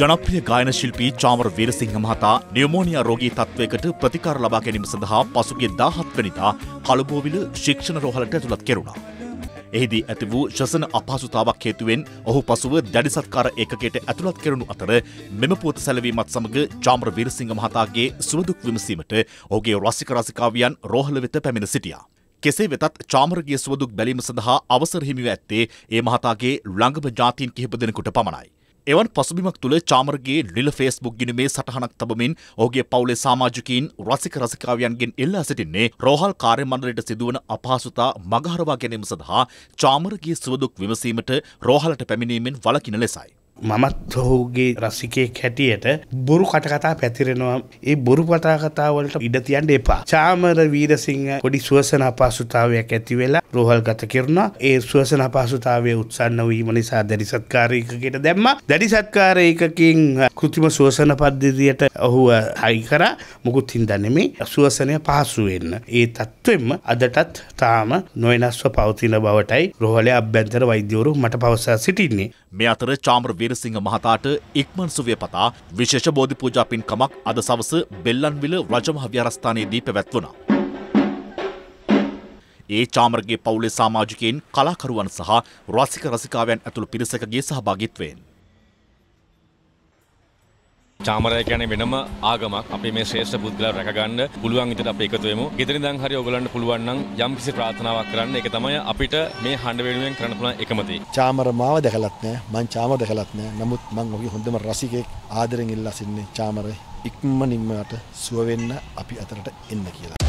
ජනප්‍රිය ගායන ශිල්පී චාමර වීරසිංහ මහතා නියුමෝනියා රෝගී තත්වයකට ප්‍රතිකාර ලබා ගැනීම සඳහා පසුගිය 17 වෙනිදා කලබෝවිල ශික්ෂණ රෝහලට ඇතුළත් කෙරුණා. එහිදී ඇති වූ ශ්වසන අපහසුතාවක් හේතුවෙන් ඔහු පසුව දැඩි සත්කාර ඒකකයට ඇතුළත් කෙරුණු අතර මෙම පුවත සැලවීමත් සමග චාමර වීරසිංහ මහතාගේ සුවදුක් විමසීමට ඔහුගේ රසික රසිකාවියන් රෝහල වෙත පැමිණ සිටියා. කෙසේ වෙතත් චාමරගේ සුවදුක් බැලීම සඳහා අවසර හිමි වී ඇත්තේ ඒ මහතාගේ ළඟම ඥාතීන් කිහිප දෙනෙකුට පමණයි. එවන් පසුබිමක් තුළ චාමරගේ නිල ෆේස්බුක් ගිණුමේ සටහනක් තබමින් ඔහුගේ පවුලේ සමාජිකයින් රසික රසිකාවියන්ගෙන් එල්ලා සිටින්නේ රෝහල් කාර්ය මණ්ඩලයට සිදුවන අපහසුතා මගහරවා ගැනීම සඳහා චාමරගේ සුවදුක් විමසීමට රෝහලට පැමිණීමෙන් වළකින ලෙසයි. මමත් ඔහුගේ රසිකයෙක් හැටියට බොරු කටකතා පැතිරෙනවා. ඒ බොරු කටකතා වලට ඉඩ තියන්න එපා. චාමර වීරසිංහ පොඩි ශ්වසන අපහසුතාවයක් ඇති වෙලා රෝහල්ගත කරනවා. ඒ ශ්වසන අපහසුතාවය උත්සන්න වීම නිසා දැඩි සත්කාර ඒකකයට දැම්මා. දැඩි සත්කාර ඒකකින් કૃත්‍රිම ශ්වසන පද්ධතියට ඔහුව හයි කරා. මොකුත් හින්දා නෙමෙයි ශ්වසනය පහසු වෙන්න. ඒ තත්ත්වෙම අදටත් තාම නොවෙනස්ව පවතින බවටයි රෝහලේ අභ්‍යන්තර වෛද්‍යවරු මට පවසා සිටින්නේ. මේ අතර චාමර වීරසිංහ මහතාට ඉක්මන් සුවය පතා විශේෂ බෝධි පූජා පින්කමක් අද සවස බෙල්ලන්විල රජමහ විහාරස්ථානයේදී පැවැත්වුණා. ඒ චාමරගේ පවුලේ සමාජිකයින් කලාකරුවන් සහ රසික රසිකාවන් ඇතුළු පිරිසකගේ සහභාගීත්වයෙන් චාමරය කියන්නේ වෙනම ආගමක්. අපි මේ ශ්‍රේෂ්ඨ පුද්ගලයා රැකගන්න පුළුවන් විදිහට අපි එකතු වෙමු. ගෙදරින් දැන් හරිය ඔයගලන්ට පුළුවන් නම් යම් කිසි ප්‍රාර්ථනාවක් කරන්න. ඒක තමයි අපිට මේ හඬ වෙනුවෙන් කරන්න පුළුවන් එකම දේ. චාමර මාව දැකලත් නැහැ. මං චාමර දැකලත් නැහැ. නමුත් මං ඔහුගේ හොඳම රසිකයෙක් ආදරෙන් ඉල්ලා සිටින්නේ චාමරේ ඉක්මනින්ම සුව වෙන්න අපි අතරට එන්න කියලා.